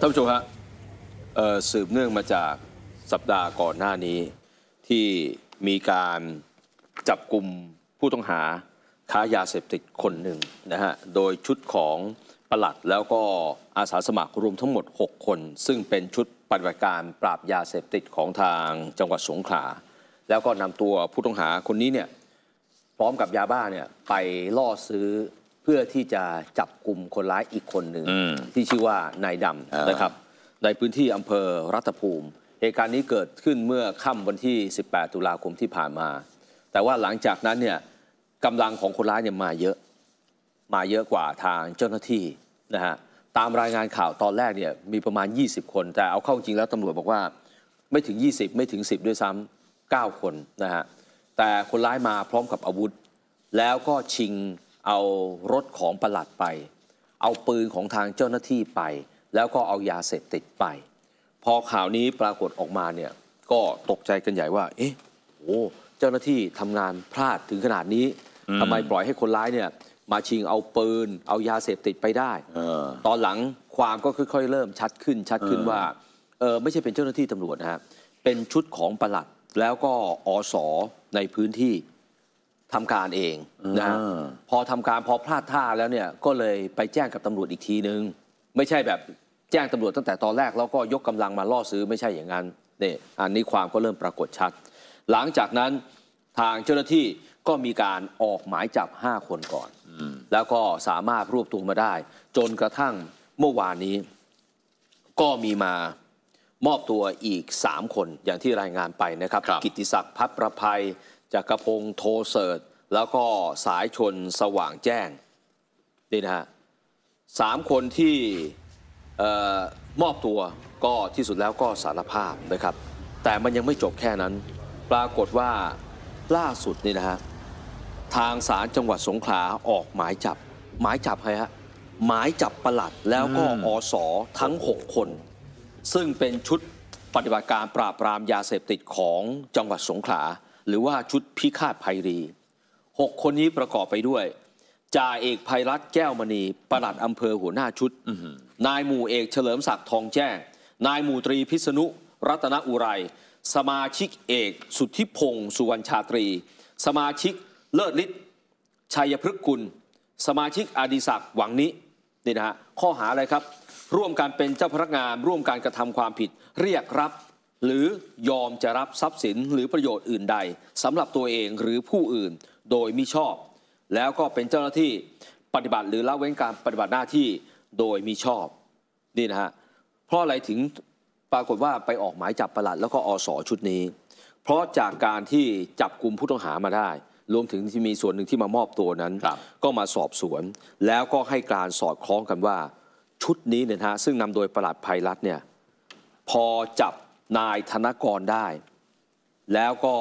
ท่านผู้ชมฮะสืบเนื่องมาจากสัปดาห์ก่อนหน้านี้ที่มีการจับกลุ่มผู้ต้องหาค้ายาเสพติดคนหนึ่งนะฮะโดยชุดของปลัดแล้วก็อาสาสมัครรวมทั้งหมด6คนซึ่งเป็นชุดปฏิบัติการปราบยาเสพติดของทางจังหวัดสงขลาแล้วก็นำตัวผู้ต้องหาคนนี้เนี่ยพร้อมกับยาบ้าเนี่ยไปล่อซื้อเพื่อที่จะจับกลุ่มคนร้ายอีกคนหนึ่งที่ชื่อว่านายดำนะครับในพื้นที่อำเภอรัตภูมิเหตุการณ์นี้เกิดขึ้นเมื่อค่ำวันที่18ตุลาคมที่ผ่านมาแต่ว่าหลังจากนั้นเนี่ยกำลังของคนร้ายเนี่ยมาเยอะกว่าทางเจ้าหน้าที่นะฮะตามรายงานข่าวตอนแรกเนี่ยมีประมาณ20คนแต่เอาเข้าจริงแล้วตำรวจบอกว่าไม่ถึง20ไม่ถึง10ด้วยซ้ำ9คนนะฮะแต่คนร้ายมาพร้อมกับอาวุธแล้วก็ชิงเอารถของปลัดไปเอาปืนของทางเจ้าหน้าที่ไปแล้วก็เอายาเสพติดไปพอข่าวนี้ปรากฏออกมาเนี่ยก็ตกใจกันใหญ่ว่าเอ๊ะโอ้เจ้าหน้าที่ทำงานพลาดถึงขนาดนี้ทำไมปล่อยให้คนร้ายเนี่ยมาชิงเอาปืนเอายาเสพติดไปได้ตอนหลังความก็ค่อยๆเริ่มชัดขึ้นว่าไม่ใช่เป็นเจ้าหน้าที่ตำรวจนะฮะเป็นชุดของปลัดแล้วก็อส.ในพื้นที่ทำการเองนะฮะพอทำการพอพลาดท่าแล้วเนี่ยก็เลยไปแจ้งกับตำรวจอีกทีนึงไม่ใช่แบบแจ้งตำรวจตั้งแต่ตอนแรกแล้วก็ยกกำลังมาล่อซื้อไม่ใช่อย่างนั้นนี่อันนี้ความก็เริ่มปรากฏชัดหลังจากนั้นทางเจ้าหน้าที่ก็มีการออกหมายจับ5คนก่อนแล้วก็สามารถรวบตัวมาได้จนกระทั่งเมื่อวานนี้ก็มีมามอบตัวอีก3คนอย่างที่รายงานไปนะครับกิตติศักดิ์พับประภัยจักรพงศ์โทเสิร์ตแล้วก็สายชนสว่างแจ้งนี่นะฮะ3คนที่มอบตัวก็ที่สุดแล้วก็สารภาพนะครับแต่มันยังไม่จบแค่นั้นปรากฏว่าล่าสุดนี่นะฮะทางศาลจังหวัดสงขลาออกหมายจับใครฮะหมายจับปลัดแล้วก็อส.ทั้ง6คนซึ่งเป็นชุดปฏิบัติการปราบปรามยาเสพติดของจังหวัดสงขลาหรือว่าชุดพิฆาตภัยรี6คนนี้ประกอบไปด้วยจ่าเอกภัยรัตน์แก้วมณีปลัดอำเภอหัวหน้าชุดนายหมู่เอกเฉลิมศักดิ์ทองแจ้งนายหมู่ตรีพิษณุรัตนอุไรสมาชิกเอกสุทธิพงศ์สุวรรณชาตรีสมาชิกเลิศฤทธิ์ชัยพฤกษ์กุลสมาชิกอดิศักดิ์หวังนินี่นะฮะข้อหาอะไรครับร่วมกันเป็นเจ้าพนักงานร่วมการกระทำความผิดเรียกรับหรือยอมจะรับทรัพย์สินหรือประโยชน์อื่นใดสำหรับตัวเองหรือผู้อื่นโดยมิชอบแล้วก็เป็นเจ้าหน้าที่ปฏิบัติหรือละเว้นการปฏิบัติหน้าที่โดยมิชอบนี่นะฮะเพราะอะไรถึงปรากฏว่าไปออกหมายจับปลัดแล้วก็อส.ชุดนี้เพราะจากการที่จับกลุ่มผู้ต้องหามาได้รวมถึงที่มีส่วนหนึ่งที่มามอบตัวนั้นก็มาสอบสวนแล้วก็ให้การสอดคล้องกันว่าชุดนี้เนี่ยฮะซึ่งนำโดยปลัดภัยรัตน์เนี่ยพอจับนายธนกรได้แล้วก็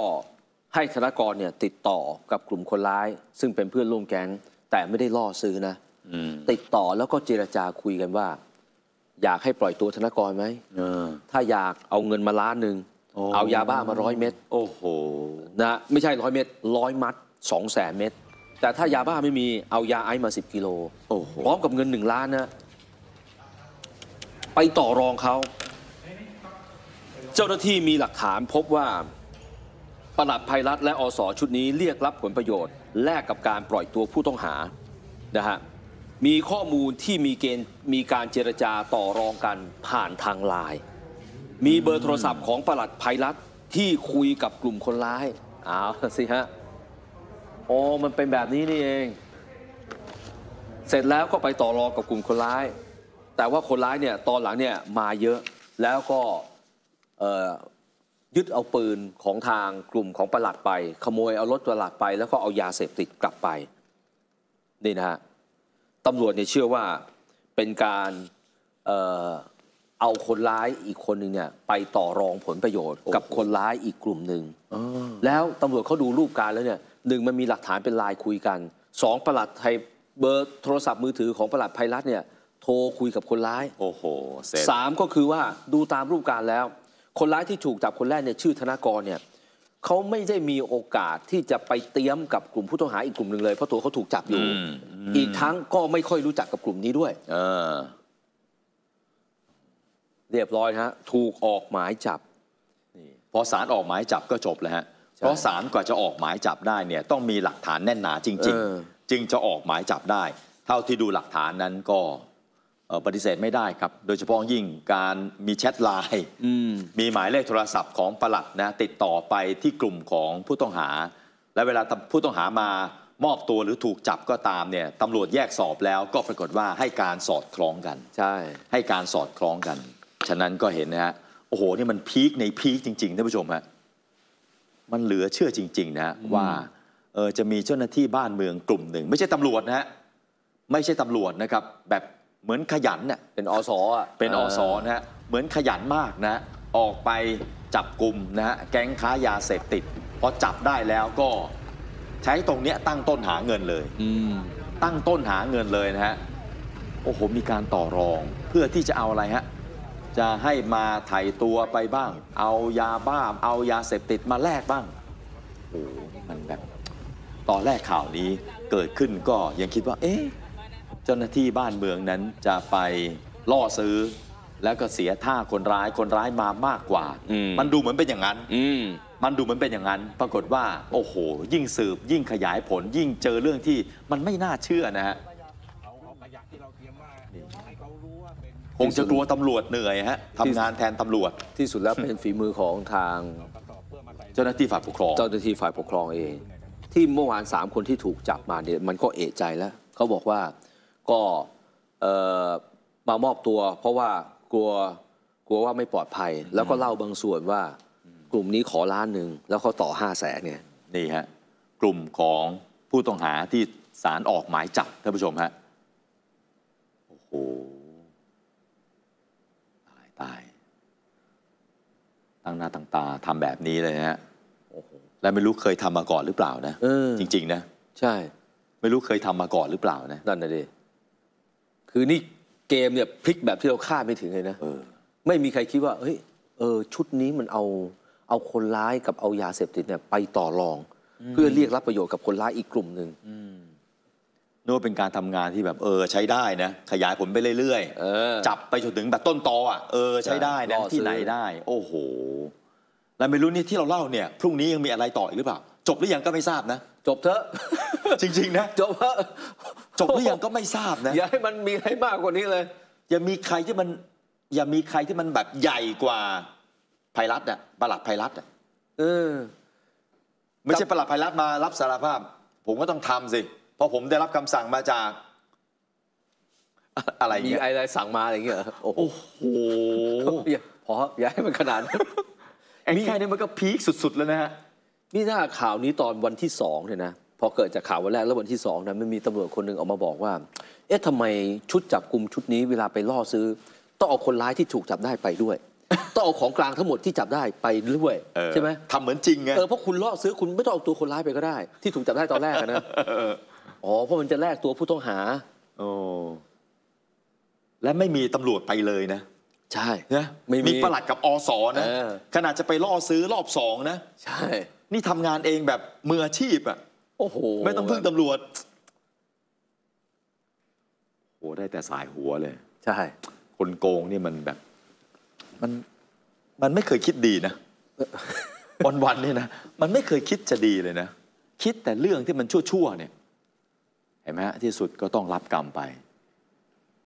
ให้ธนกรเนี่ยติดต่อกับกลุ่มคนร้ายซึ่งเป็นเพื่อนร่วมแก๊งแต่ไม่ได้ล่อซื้อนะติดต่อแล้วก็เจรจาคุยกันว่าอยากให้ปล่อยตัวธนกรไหมถ้าอยากเอาเงินมา1,000,000เอายาบ้ามา100 เม็ดโอ้โหนะไม่ใช่100 เม็ด100 มัด 200,000 เม็ดแต่ถ้ายาบ้าไม่มีเอายาไอซ์มา10 กิโลพร้อมกับเงิน1,000,000นะไปต่อรองเขาเจ้าหน้าที่มีหลักฐานพบว่าปลัดภัยรัตน์และอส.ชุดนี้เรียกรับผลประโยชน์แลกกับการปล่อยตัวผู้ต้องหานะฮะมีข้อมูลที่มีเกณฑ์มีการเจรจาต่อรองกันผ่านทางไลน์มีเบอร์โทรศัพท์ของปลัดภัยรัตน์ที่คุยกับกลุ่มคนร้ายอ้าวสิฮะโอ้มันเป็นแบบนี้นี่เองเสร็จแล้วก็ไปต่อรองกับกลุ่มคนร้ายแต่ว่าคนร้ายเนี่ยตอนหลังเนี่ยมาเยอะแล้วก็ยึดเอาปืนของทางกลุ่มของปลัดไปขโมยเอารถปลัดไปแล้วก็เอายาเสพติดกลับไปนี่นะฮะตำรวจเนี่ยเชื่อว่าเป็นการเอาคนร้ายอีกคนหนึ่งเนี่ยไปต่อรองผลประโยชน์กับคนร้ายอีกกลุ่มหนึ่งแล้วตำรวจเขาดูรูปการแล้วเนี่ย1มันมีหลักฐานเป็นไลน์คุยกัน2ปลัดไทยเบอร์โทรศัพท์มือถือของปลัดภัยรัตน์เนี่ยโทรคุยกับคนร้ายโอ้โห3ก็คือว่าดูตามรูปการแล้วคนร้ายที่ถูกจับคนแรกเนี่ยชื่อธนกรเนี่ยเขาไม่ได้มีโอกาสที่จะไปเตรียมกับกลุ่มผู้ต้องหาอีกกลุ่มหนึ่งเลยเพราะตัวเขาถูกจับอยู่อีกทั้งก็ไม่ค่อยรู้จักกับกลุ่มนี้ด้วย เรียบร้อยฮะถูกออกหมายจับนี่พอศาลออกหมายจับก็จบแล้วฮะเพราะศาลกว่าจะออกหมายจับได้เนี่ยต้องมีหลักฐานแน่นหนาจริงๆจึงจะออกหมายจับได้เท่าที่ดูหลักฐานนั้นก็ปฏิเสธไม่ได้ครับโดยเฉพาะยิ่งการมีแชทไลน์มีหมายเลขโทรศัพท์ของปลัดนะติดต่อไปที่กลุ่มของผู้ต้องหาและเวลาผู้ต้องหามามอบตัวหรือถูกจับก็ตามเนี่ยตำรวจแยกสอบแล้วก็ปรากฏว่าให้การสอดคล้องกันใช่ให้การสอดคล้องกันฉะนั้นก็เห็นนะฮะโอ้โหนี่มันพีคในพีคจริงๆท่านผู้ชมฮะมันเหลือเชื่อจริงๆนะว่าจะมีเจ้าหน้าที่บ้านเมืองกลุ่มหนึ่งไม่ใช่ตำรวจนะฮะไม่ใช่ตำรวจนะครับแบบเหมือนขยันเนี่ยเป็นอสอ่ะเป็นอสนะฮะเหมือนขยันมากนะออกไปจับกลุ่มนะฮะแก๊งค้ายาเสพติดพอจับได้แล้วก็ใช้ตรงเนี้ยตั้งต้นหาเงินเลยตั้งต้นหาเงินเลยนะฮะโอ้โหมีการต่อรองเพื่อที่จะเอาอะไรฮะจะให้มาไถ่ตัวไปบ้างเอายาบ้าเอายาเสพติดมาแลกบ้างโอ้มันแบบตอนแรกข่าวนี้เกิดขึ้นก็ยังคิดว่าเอ๊ะเจ้าหน้าที่บ้านเมืองนั้นจะไปล่อซื้อแล้วก็เสียท่าคนร้ายมามากกว่ามันดูเหมือนเป็นอย่างนั้นมันดูเหมือนเป็นอย่างนั้นปรากฏว่าโอ้โหยิ่งสืบยิ่งขยายผลยิ่งเจอเรื่องที่มันไม่น่าเชื่อนะฮะคงจะกลัวตำรวจเหนื่อยฮะทำงานแทนตำรวจที่สุดแล้วเป็นฝีมือของทางเจ้าหน้าที่ฝ่ายปกครองเองที่เมื่อวาน3คนที่ถูกจับมาเนี่ยมันก็เอะใจแล้วเขาบอกว่าก็มามอบตัวเพราะว่ากลัวว่าไม่ปลอดภัยแล้วก็เล่าบางส่วนว่ากลุ่มนี้ขอ1,000,000แล้วเขาต่อ500,000เนี่ยนี่ฮะกลุ่มของผู้ต้องหาที่ศาลออกหมายจับท่านผู้ชมฮะโอ้โหตายตั้งหน้าตั้งตาทำแบบนี้เลยฮะโอ้โหและไม่รู้เคยทำมาก่อนหรือเปล่านะจริงๆนะใช่ไม่รู้เคยทำมาก่อนหรือเปล่านะนั่นน่ะดิคือนี่เกมเนี่ยพลิกแบบที่เราคาดไม่ถึงเลยนะไม่มีใครคิดว่าเฮ้ยชุดนี้มันเอาคนร้ายกับเอายาเสพติดเนี่ยไปต่อรองเพื่อเรียกรับประโยชน์กับคนร้ายอีกกลุ่มหนึ่งนึกว่าเป็นการทำงานที่แบบใช้ได้นะขยายผลไปเรื่อยๆจับไปจนถึงแบบต้นตออ่ะใช้ได้นะที่ไหนได้โอ้โหแล้วไม่รู้นี่ที่เราเล่าเนี่ยพรุ่งนี้ยังมีอะไรต่ออีกหรือเปล่าจบหรือยังก็ไม่ทราบนะจบเถอะจริงๆนะจบเถอะจบหรือยังก็ไม่ทราบนะอย่าให้มันมีอะไรมากกว่านี้เลยอย่ามีใครที่มันแบบใหญ่กว่าไพรัตน์อะปลัดไพรัตน์อะไม่ใช่ปลัดไพรัตน์มารับสารภาพผมก็ต้องทำสิเพราะผมได้รับคำสั่งมาจากอะไรมีอะไรสั่งมาอะไรเงี้ยโอ้โหพออย่าให้มันขนาดนี้แค่นี้มันก็พีคสุดๆแล้วนะฮะนี่ถ้าข่าวนี้ตอนวันที่2เนี่ยนะพอเกิดจากข่าววันแรกแล้ววันที่2นะมันมีตำรวจคนหนึ่งออกมาบอกว่าเอ๊ะทำไมชุดจับกลุ่มชุดนี้เวลาไปล่อซื้อต้องเอาคนร้ายที่ถูกจับได้ไปด้วยต้องเอาของกลางทั้งหมดที่จับได้ไปด้วยใช่ไหมทำเหมือนจริงไงเพราะคุณล่อซื้อคุณไม่ต้องเอาตัวคนร้ายไปก็ได้ที่ถูกจับได้ตอนแรกนะอ๋อเพราะมันจะแลกตัวผู้ต้องหาโอ้และไม่มีตำรวจไปเลยนะใช่นะมีปลัดกับอสนะขนาดจะไปล่อซื้อรอบ2นะใช่นี่ทำงานเองแบบมืออาชีพอ่ะโอ้โหไม่ต้องพึ่งตำรวจโอ้ได้แต่สายหัวเลยใช่คนโกงนี่มันแบบมันไม่เคยคิดดีนะวันๆนี่นะมันไม่เคยคิดจะดีเลยนะคิดแต่เรื่องที่มันชั่วๆเนี่ยเห็นไหมฮะที่สุดก็ต้องรับกรรมไป